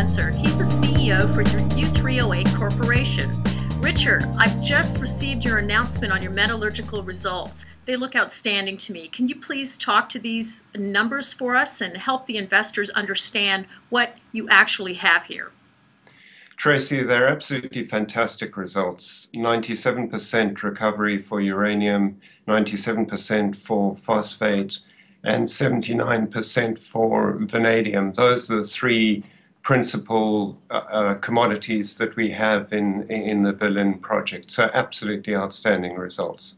Spencer. He's the CEO for U3O8 Corporation. Richard, I've just received your announcement on your metallurgical results. They look outstanding to me. Can you please talk to these numbers for us and help the investors understand what you actually have here? Tracy, they're absolutely fantastic results. 97% recovery for uranium, 97% for phosphate, and 79% for vanadium. Those are the three principal commodities that we have in the Berlin Project. So absolutely outstanding results.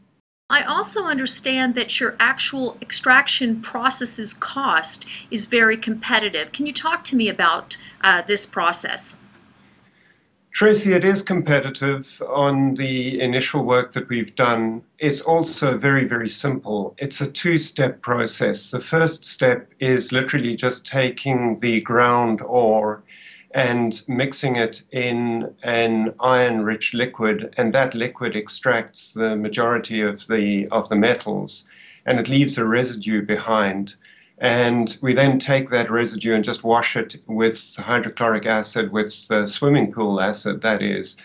I also understand that your actual extraction process's cost is very competitive. Can you talk to me about this process? Tracy, it is competitive on the initial work that we've done. It's also very, very simple. It's a two-step process. The first step is literally just taking the ground ore and mixing it in an iron-rich liquid, and that liquid extracts the majority of the metals, and it leaves a residue behind. And we then take that residue and just wash it with hydrochloric acid, with swimming pool acid, that is,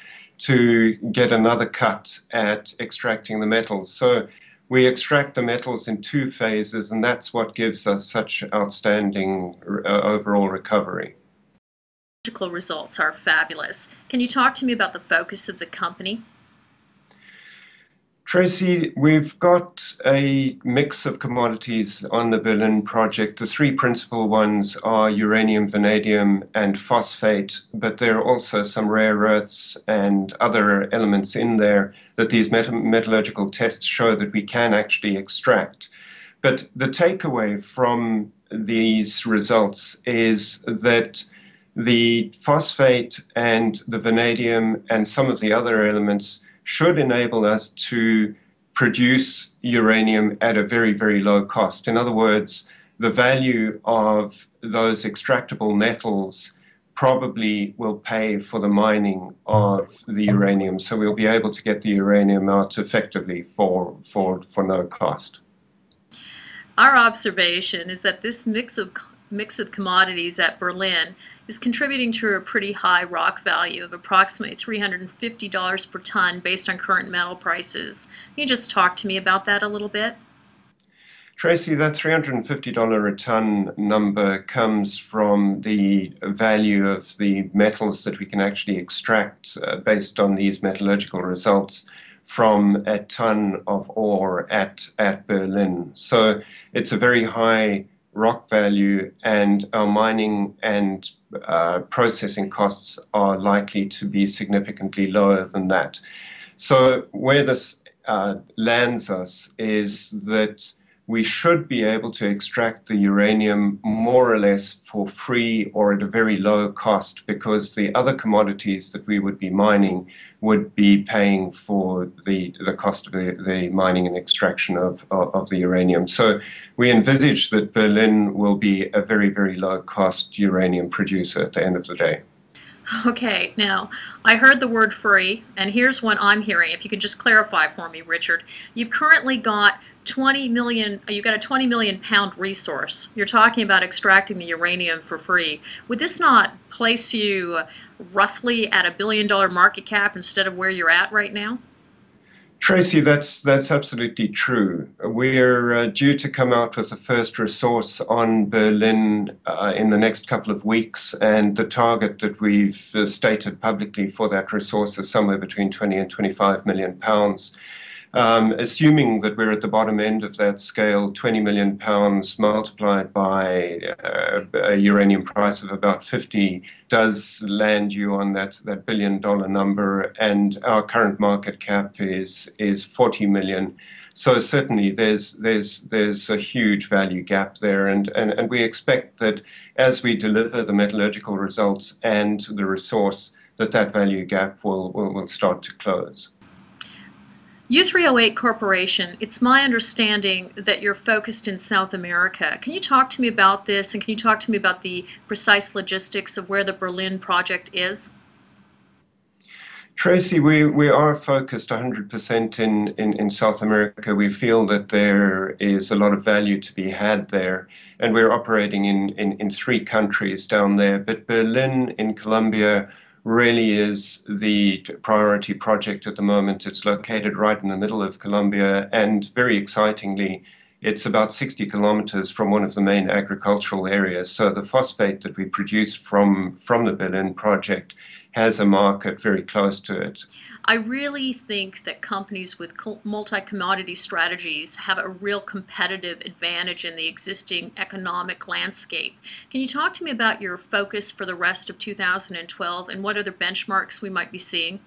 to get another cut at extracting the metals. So we extract the metals in two phases, and that's what gives us such outstanding overall recovery. Metallurgical results are fabulous. Can you talk to me about the focus of the company? Tracy, we've got a mix of commodities on the Berlin Project. The three principal ones are uranium, vanadium, and phosphate, but there are also some rare earths and other elements in there that these metallurgical tests show that we can actually extract. But the takeaway from these results is that the phosphate and the vanadium and some of the other elements should enable us to produce uranium at a very, very low cost. In other words, the value of those extractable metals probably will pay for the mining of the uranium. So we'll be able to get the uranium out effectively for no cost. Our observation is that this mix of commodities at Berlin is contributing to a pretty high rock value of approximately $350 per ton based on current metal prices. Can you just talk to me about that a little bit? Tracy, that $350 a ton number comes from the value of the metals that we can actually extract based on these metallurgical results from a ton of ore at Berlin. So it's a very high rock value, and our mining and processing costs are likely to be significantly lower than that. So where this lands us is that we should be able to extract the uranium more or less for free or at a very low cost, because the other commodities that we would be mining would be paying for the cost of the mining and extraction of the uranium. So we envisage that Berlin will be a very, very low cost uranium producer at the end of the day. Okay, now, I heard the word free, and here's one I'm hearing. If you could just clarify for me, Richard. You've currently got a 20 million pound resource. You're talking about extracting the uranium for free. Would this not place you roughly at $1 billion market cap instead of where you're at right now? Tracy, that's absolutely true. We're due to come out with the first resource on Berlin in the next couple of weeks, and the target that we've stated publicly for that resource is somewhere between 20 and 25 million pounds. Assuming that we're at the bottom end of that scale, 20 million pounds multiplied by a uranium price of about 50 does land you on that $1 billion number, and our current market cap is 40 million. So certainly there's a huge value gap there, and we expect that as we deliver the metallurgical results and the resource, that value gap will start to close. U3O8 Corporation, it's my understanding that you're focused in South America. Can you talk to me about this, and can you talk to me about the precise logistics of where the Berlin Project is? Tracy, we are focused 100% in South America. We feel that there is a lot of value to be had there, and we're operating in three countries down there. But Berlin in Colombia really is the priority project at the moment. It's located right in the middle of Colombia, and very excitingly, it's about 60 kilometers from one of the main agricultural areas. So the phosphate that we produce from the Berlin Project has a market very close to it. I really think that companies with multi-commodity strategies have a real competitive advantage in the existing economic landscape. Can you talk to me about your focus for the rest of 2012 and what other benchmarks we might be seeing?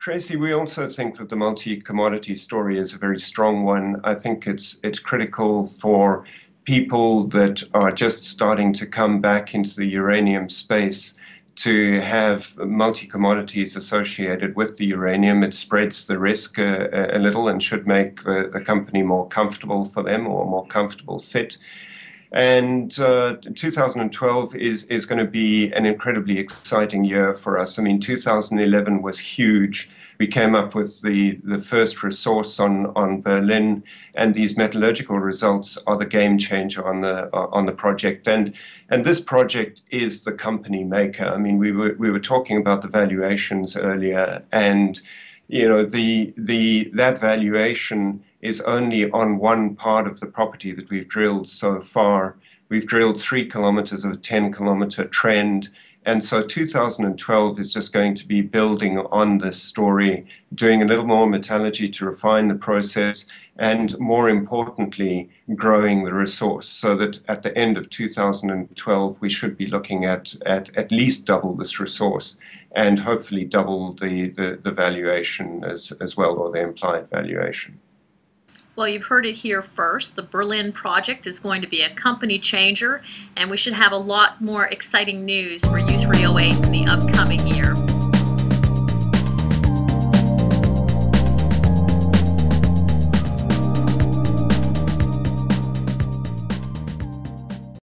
Tracy, we also think that the multi-commodity story is a very strong one. I think it's critical for people that are just starting to come back into the uranium space to have multi-commodities associated with the uranium. It spreads the risk a little and should make the company more comfortable for them, or a more comfortable fit. And 2012 is going to be an incredibly exciting year for us. I mean, 2011 was huge. We came up with the first resource on Berlin, and these metallurgical results are the game changer on the project. And this project is the company maker. I mean, we were talking about the valuations earlier, and you know, that valuation is only on one part of the property that we've drilled so far. We've drilled 3 kilometers of a 10-kilometer trend, and so 2012 is just going to be building on this story, doing a little more metallurgy to refine the process, and more importantly, growing the resource, so that at the end of 2012 we should be looking at least double this resource, and hopefully double the valuation as well, or the implied valuation. Well, you've heard it here first. The Berlin Project is going to be a company changer, and we should have a lot more exciting news for U3O8 in the upcoming year.